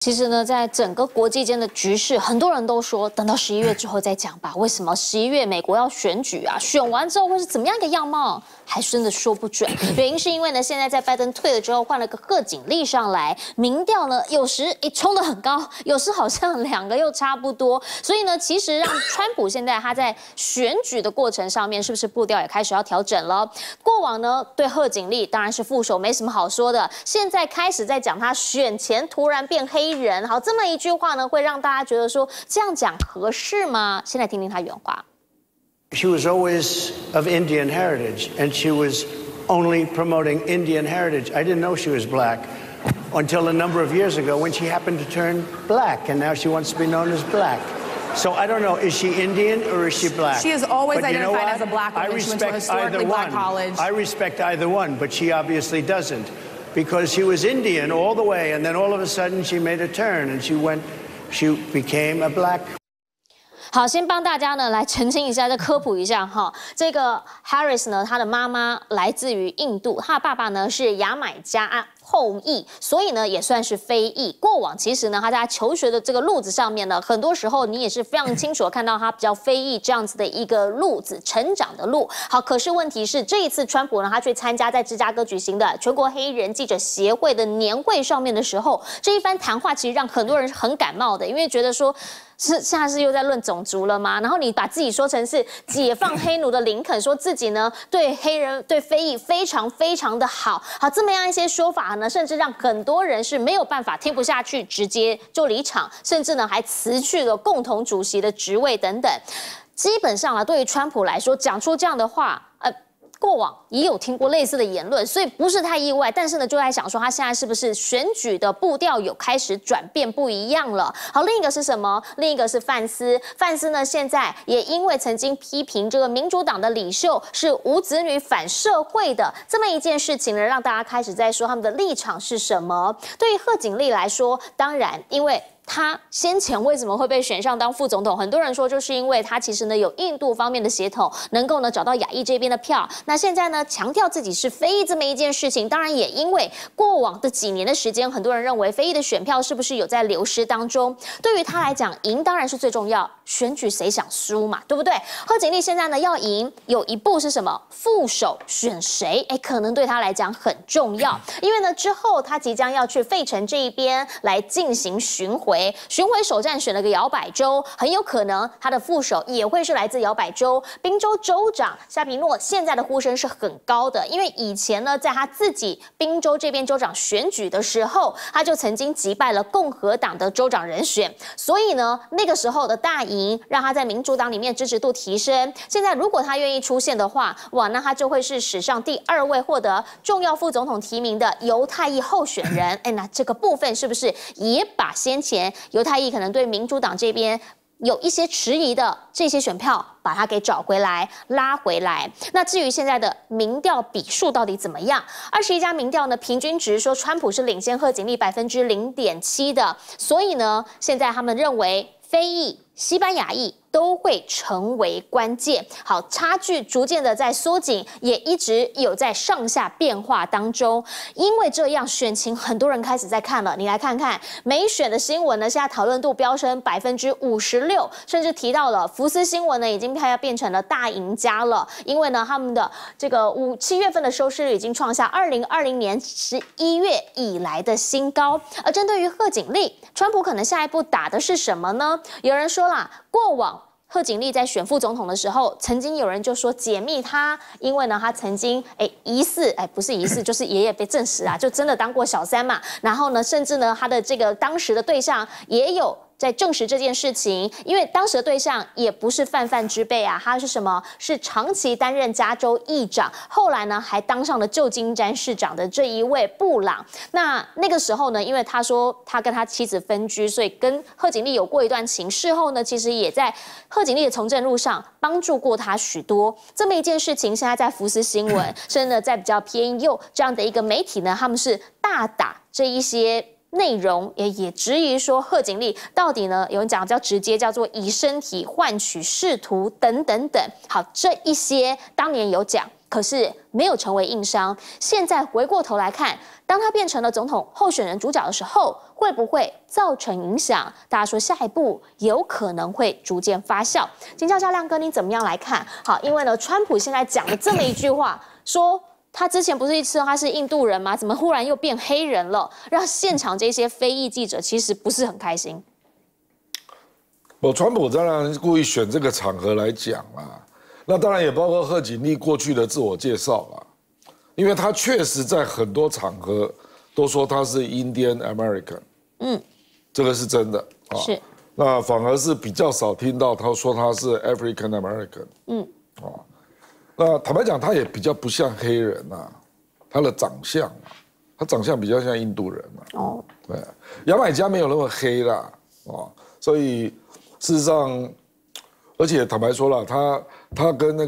其实呢，在整个国际间的局势，很多人都说等到11月之后再讲吧。为什么11月美国要选举啊？选完之后会是怎么样的样貌，还真的说不准。原因是因为呢，现在在拜登退了之后，换了个贺锦丽上来，民调呢有时冲得很高，有时好像两个又差不多。所以呢，其实让川普现在他在选举的过程上面，是不是步调也开始要调整了？过往呢，对贺锦丽当然是副手，没什么好说的。现在开始在讲他选前突然变黑人，好，这么一句话呢，会让大家觉得说这样讲合适吗？先来听听他原话。She was always of Indian heritage, and she was only promoting Indian heritage. I didn't know she was black until a number of years ago when she happened to turn black, and now she wants to be known as black. So I don't know, is she Indian or is she black? She is always identified as a black woman. She went to a historically black college. I respect either one, but she obviously doesn't. Because she was Indian all the way, and then all of a sudden she made a turn, and she became a black. 好，先帮大家呢来澄清一下，再科普一下哈。这个 Harris 呢，他的妈妈来自于印度，他的爸爸呢是牙买加后裔，所以呢也算是非裔。过往其实呢，他在求学的这个路子上面呢，很多时候你也是非常清楚的看到他比较非裔这样子的一个路子成长的路。好，可是问题是这一次川普呢，他去参加在芝加哥举行的全国黑人记者协会的年会上面的时候，这一番谈话其实让很多人很感冒的，因为觉得说是现在是又在论种族了吗？然后你把自己说成是解放黑奴的林肯，说自己呢对黑人对非裔非常的好，好这么样一些说法。甚至让很多人是没有办法听不下去，直接就离场，甚至呢还辞去了共同主席的职位等等。基本上啊，对于川普来说，讲出这样的话，过往也有听过类似的言论，所以不是太意外。但是呢，就在想说他现在是不是选举的步调有开始转变不一样了？好，另一个是什么？另一个是范斯。范斯呢，现在也因为曾经批评这个民主党的领袖是无子女反社会的这么一件事情呢，让大家开始在说他们的立场是什么。对于贺锦丽来说，当然因为他先前为什么会被选上当副总统？很多人说，就是因为他其实呢有印度方面的血统，能够呢找到亚裔这边的票。那现在呢强调自己是非裔这么一件事情，当然也因为过往的几年的时间，很多人认为非裔的选票是不是有在流失当中？对于他来讲，赢当然是最重要。选举谁想输嘛，对不对？贺锦丽现在呢要赢，有一步是什么？副手选谁？可能对他来讲很重要，因为呢之后他即将要去费城这一边来进行巡回。巡回首战选了个摇摆州，很有可能他的副手也会是来自摇摆州。宾州州长夏皮诺现在的呼声是很高的，因为以前呢，在他自己宾州这边州长选举的时候，他就曾经击败了共和党的州长人选，所以呢，那个时候的大赢让他在民主党里面支持度提升。现在如果他愿意出现的话，哇，那他就会是史上第2位获得重要副总统提名的犹太裔候选人。那这个部分是不是也把先前犹太裔可能对民主党这边有一些迟疑的这些选票，把它给找回来、拉回来？那至于现在的民调比数到底怎么样？21家民调呢，平均值说川普是领先贺锦丽0.7% 的，所以呢，现在他们认为非裔、西班牙裔都会成为关键。好，差距逐渐的在缩紧，也一直有在上下变化当中。因为这样，选情很多人开始在看了。你来看看美选的新闻呢，现在讨论度飙升56%，甚至提到了福斯新闻呢，已经快要变成了大赢家了。因为呢，他们的这个7月份的收视率已经创下2020年11月以来的新高。而针对于贺锦丽，川普可能下一步打的是什么呢？有人说啦，过往贺锦丽在选副总统的时候，曾经有人就说解密她，因为呢她曾经疑似不是疑似，就是爷爷被证实啊，就真的当过小三嘛。然后呢，甚至呢她的这个当时的对象也有在证实这件事情，因为当时的对象也不是泛泛之辈啊，他是什么？是长期担任加州议长，后来呢还当上了旧金山市长的这一位布朗。那个时候呢，因为他说他跟他妻子分居，所以跟贺锦丽有过一段情。事后呢，其实也在贺锦丽的从政路上帮助过他许多。这么一件事情，现在在福斯新闻，甚至在比较偏右这样的一个媒体呢，他们是大打这一些内容也质疑说贺锦丽到底呢？有人讲比较直接，叫做以身体换取仕途等等等。好，这一些当年有讲，可是没有成为硬伤。现在回过头来看，当他变成了总统候选人主角的时候，会不会造成影响？大家说下一步有可能会逐渐发酵。请教一下亮哥，你怎么样来看？好，因为呢，川普现在讲的这么一句话说。 他之前不是说他是印度人吗？怎么忽然又变黑人了？让现场这些非裔记者其实不是很开心。川普当然是故意选这个场合来讲啦，那当然也包括贺锦丽过去的自我介绍啦，因为他确实在很多场合都说他是 Indian American， 这个是真的啊。是，那反而是比较少听到他说他是 African American，那坦白讲，他也比较不像黑人呐、他的长相、他长相比较像印度人嘛、对，牙买加没有那么黑啦，所以事实上，而且坦白说了，他跟他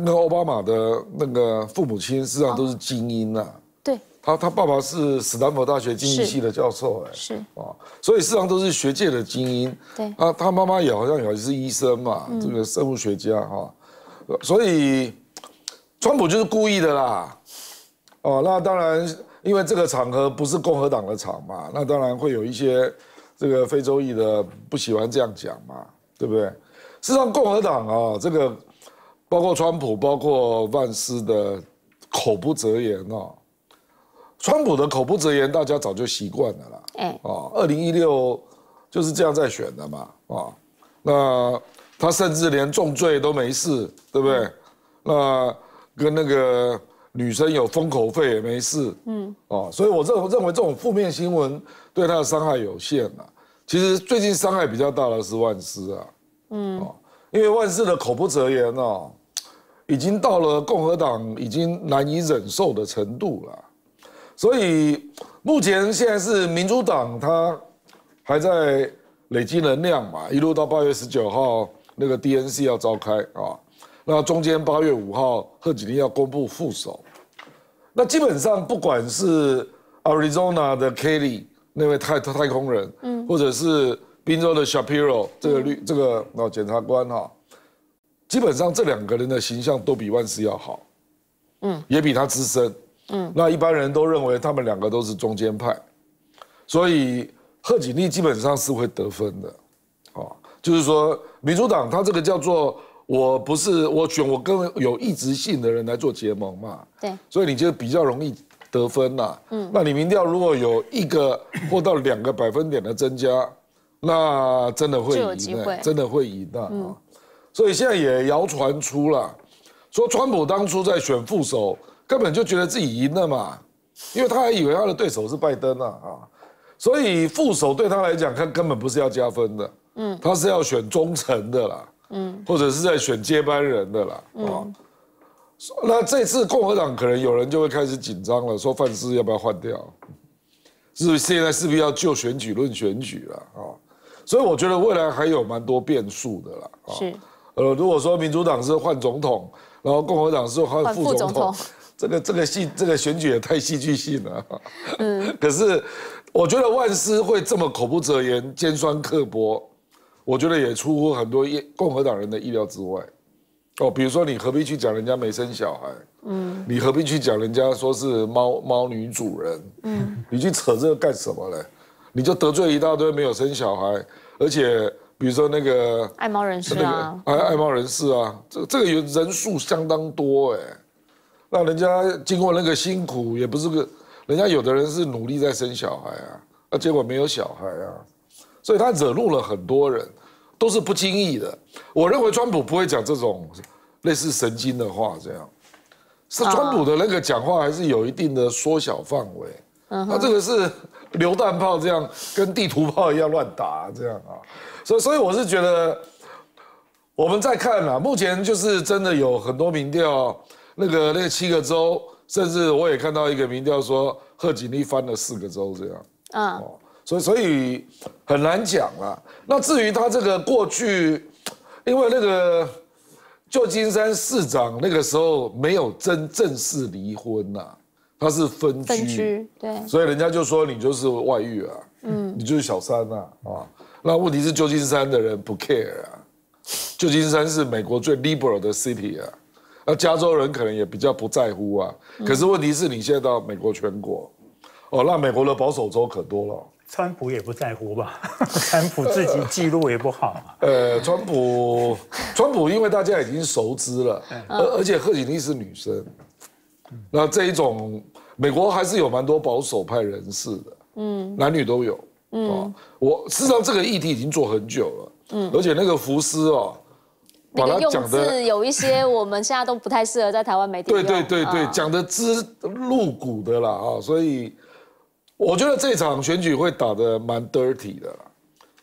跟奥巴马的那个父母亲，事实上都是精英呐、对，他爸爸是斯坦福大学经济系的教授、是所以事实上都是学界的精英。对，他妈妈也好像也是医生嘛，这个生物学家所以，川普就是故意的啦，那当然，因为这个场合不是共和党的场嘛，那当然会有一些这个非洲裔的不喜欢这样讲嘛，对不对？事实上，共和党这个包括川普，包括万斯的口不择言川普的口不择言大家早就习惯了啦，2016就是这样在选的嘛，那。 他甚至连重罪都没事，对不对？那跟那个女生有封口费也没事，所以我认为这种负面新闻对他的伤害有限啊。其实最近伤害比较大的是万斯啊，因为万斯的口不择言已经到了共和党已经难以忍受的程度了。所以目前现在是民主党他还在累积能量嘛，一路到8月19号。 那个 DNC 要召开那中间8月5号贺锦丽要公布副手，那基本上不管是 Arizona 的 Kelly 那位太空人，或者是宾州的 Shapiro 这个检察官基本上这两个人的形象都比万斯要好，也比他资深，那一般人都认为他们两个都是中间派，所以贺锦丽基本上是会得分的，就是说。 民主党他这个叫做我不是我选我跟有异质性的人来做结盟嘛，对，所以你就比较容易得分啦。那你民调如果有1个或到2个百分点的增加，那真的会赢的，真的会赢的。所以现在也谣传出了，说川普当初在选副手根本就觉得自己赢了嘛，因为他还以为他的对手是拜登所以副手对他来讲，他根本不是要加分的。 他是要选忠诚的啦，或者是在选接班人的啦，那这次共和党可能有人就会开始紧张了，说范斯要不要换掉？是现在是不是要就选举论选举了所以我觉得未来还有蛮多变数的啦。是，如果说民主党是换总统，然后共和党是换副总统，这个选举也太戏剧性了。可是我觉得万斯会这么口不择言、尖酸刻薄。 我觉得也出乎很多共和党人的意料之外，比如说你何必去讲人家没生小孩，你何必去讲人家说是猫女主人，你去扯这个干什么嘞？你就得罪一大堆没有生小孩，而且比如说那个爱猫人士啊，爱猫人士啊，这个有人数相当多那人家经过那个辛苦也不是个，人家有的人是努力在生小孩啊结果没有小孩啊。 所以他惹怒了很多人，都是不经意的。我认为川普不会讲这种类似神经的话，这样是川普的那个讲话还是有一定的缩小范围。他这个是榴弹炮这样，跟地图炮一样乱打这样所以我是觉得我们在看啦，目前就是真的有很多民调，那个7个州，甚至我也看到一个民调说贺锦丽翻了4个州这样。所以很难讲啦。那至于他这个过去，因为那个旧金山市长那个时候没有正式离婚它是分居，对，所以人家就说你就是外遇啊，嗯，你就是小三啊，啊，那问题是旧金山的人不 care 啊，旧金山是美国最 liberal 的 city 啊，那加州人可能也比较不在乎啊，可是问题是你现在到美国全国，哦，那美国的保守州可多了。 川普也不在乎吧？川普自己记录也不好嘛。川普因为大家已经熟知了，而且贺锦丽是女生，那这一种美国还是有蛮多保守派人士的，嗯，男女都有，嗯，哦、事实上这个议题已经做很久了，嗯，而且那个福斯哦，把他讲的有一些我们现在都不太适合在台湾媒体用，对，讲的之露骨的啦啊，所以。 我觉得这场选举会打得蛮 dirty 的啦，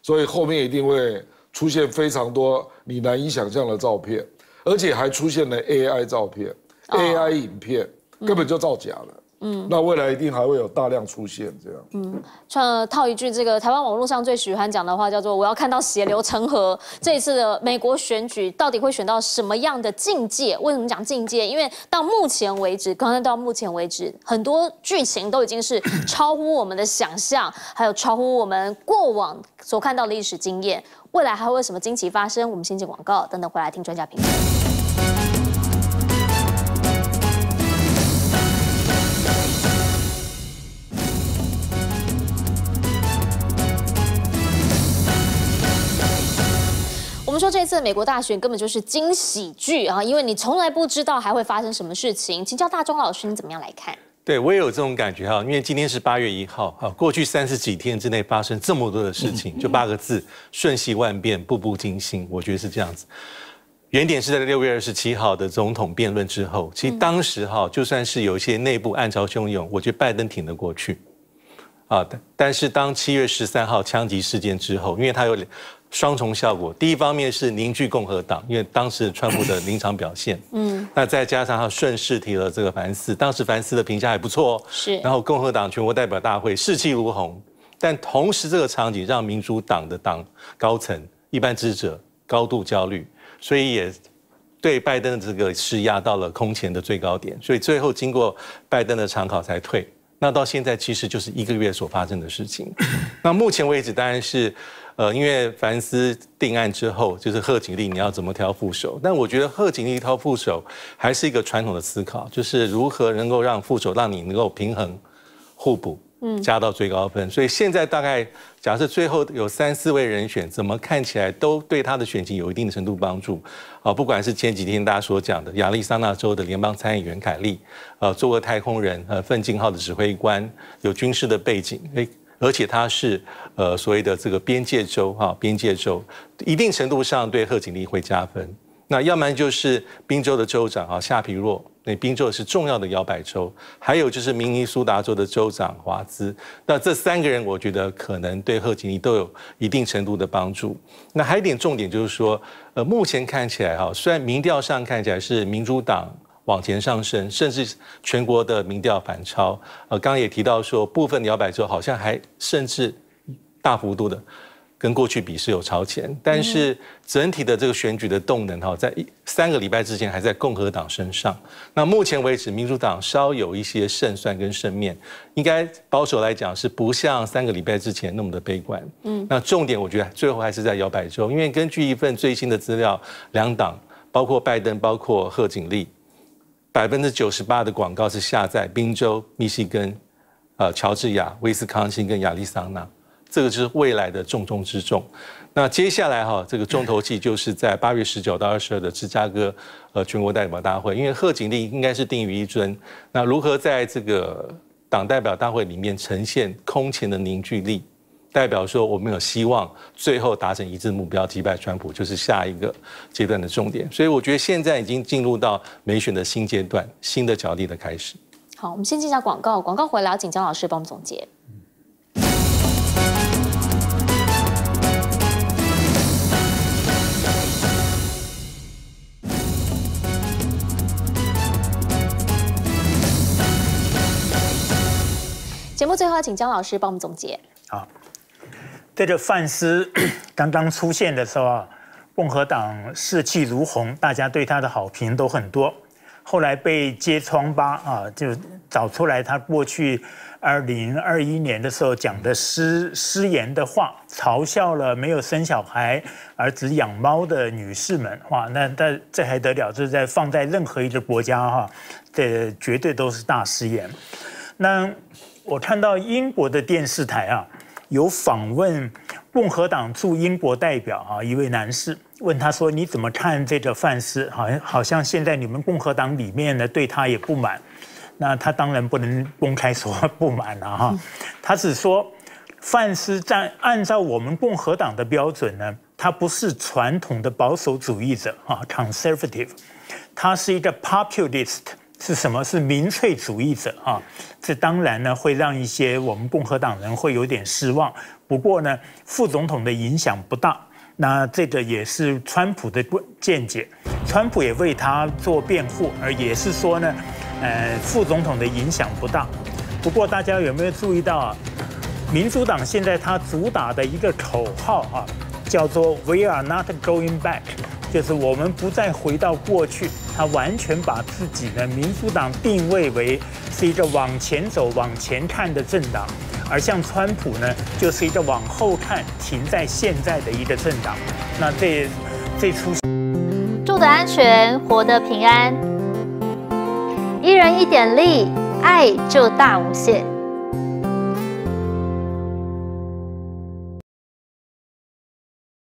所以后面一定会出现非常多你难以想象的照片，而且还出现了 AI 照片、AI 影片，根本就造假了。嗯，那未来一定还会有大量出现这样。嗯，套一句这个台湾网络上最喜欢讲的话叫做“我要看到血流成河”。这一次的美国选举到底会选到什么样的境界？为什么讲境界？因为到目前为止，很多剧情都已经是超乎我们的想象，还有超乎我们过往所看到的历史经验。未来还会有什么惊奇发生？我们先进广告，等等回来听专家评论。 我们说这次美国大选根本就是惊喜剧啊，因为你从来不知道还会发生什么事情。请教大钟老师，你怎么样来看？对我也有这种感觉哈，因为今天是8月1号啊，过去30几天之内发生这么多的事情，就8个字：瞬息万变，步步惊心。我觉得是这样子。原点是在6月27号的总统辩论之后，其实当时哈，就算是有一些内部暗潮汹涌，我觉得拜登挺得过去啊。但是当7月13号枪击事件之后，因为他有 双重效果，第一方面是凝聚共和党，因为当时川普的临场表现，嗯，那再加上他顺势提了这个凡斯，当时凡斯的评价还不错，是。然后共和党全国代表大会士气如虹，但同时这个场景让民主党的党高层、一般支持者高度焦虑，所以也对拜登的这个施压到了空前的最高点，所以最后经过拜登的长考才退。那到现在其实就是1个月所发生的事情。那目前为止当然是。 因为凡斯定案之后，就是贺锦丽，你要怎么挑副手？但我觉得贺锦丽挑副手还是一个传统的思考，就是如何能够让副手让你能够平衡、互补，嗯，加到最高分。所以现在大概假设最后有3、4位人选，怎么看起来都对他的选情有一定的程度帮助啊。不管是前几天大家所讲的亚利桑那州的联邦参议员凯利，做过太空人，奋进号的指挥官，有军事的背景，而且他是所谓的这个边界州哈，边界州一定程度上对贺锦丽会加分。那要不然就是宾州的州长啊，夏皮罗，那宾州是重要的摇摆州，还有就是明尼苏达州的州长华兹。那这3个人，我觉得可能对贺锦丽都有一定程度的帮助。那还有一点重点就是说，目前看起来哈，虽然民调上看起来是民主党。 往前上升，甚至全国的民调反超。刚刚也提到说，部分摇摆州好像还甚至大幅度的跟过去比是有超前，但是整体的这个选举的动能哈，在3个礼拜之前还在共和党身上。那目前为止，民主党稍有一些胜算跟胜面，应该保守来讲是不像3个礼拜之前那么的悲观。嗯，那重点我觉得最后还是在摇摆州，因为根据一份最新的资料，两党包括拜登，包括贺锦丽。 98% 的广告是下在宾州、密西根、乔治亚、威斯康星跟亚利桑那，这个就是未来的重中之重。那接下来哈，这个重头戏就是在8月19到22的芝加哥全国代表大会，因为贺锦丽应该是定于一尊，那如何在这个党代表大会里面呈现空前的凝聚力？ 代表说我们有希望最后达成一致目标，击败川普，就是下一个阶段的重点。所以我觉得现在已经进入到美选的新阶段，新的角力的开始。好，我们先进一下广告，广告回来，请江老师帮我们总结。 节目最后，请江老师帮我们总结。好，这个范斯刚刚出现的时候啊，共和党士气如虹，大家对他的好评都很多。后来被揭疮疤啊，就找出来他过去2021年的时候讲的失言的话，嘲笑了没有生小孩而只养猫的女士们。哇，那这还得了？这在放在任何一个国家哈，这绝对都是大失言。那我看到英国的电视台啊，有访问共和党驻英国代表啊，一位男士。 问他说：“你怎么看这个范斯？好像现在你们共和党里面呢，对他也不满。那他当然不能公开说不满了哈，他只说范斯按照我们共和党的标准呢，他不是传统的保守主义者啊 ，conservative， 他是一个 populist， 是什么？是民粹主义者啊。这当然呢会让一些我们共和党人会有点失望。不过呢，副总统的影响不大。” 那这个也是川普的见解，川普也为他做辩护，而也是说呢，副总统的影响不大。不过大家有没有注意到啊？民主党现在他主打的一个口号啊，叫做 "We are not going back"， 就是我们不再回到过去。他完全把自己呢，民主党定位为是一个往前走、往前看的政党。 而像川普呢，就是一个往后看、停在现在的一个政党。那这出住得安全，活得平安，一人一点力，爱就大无限。